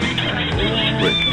Split.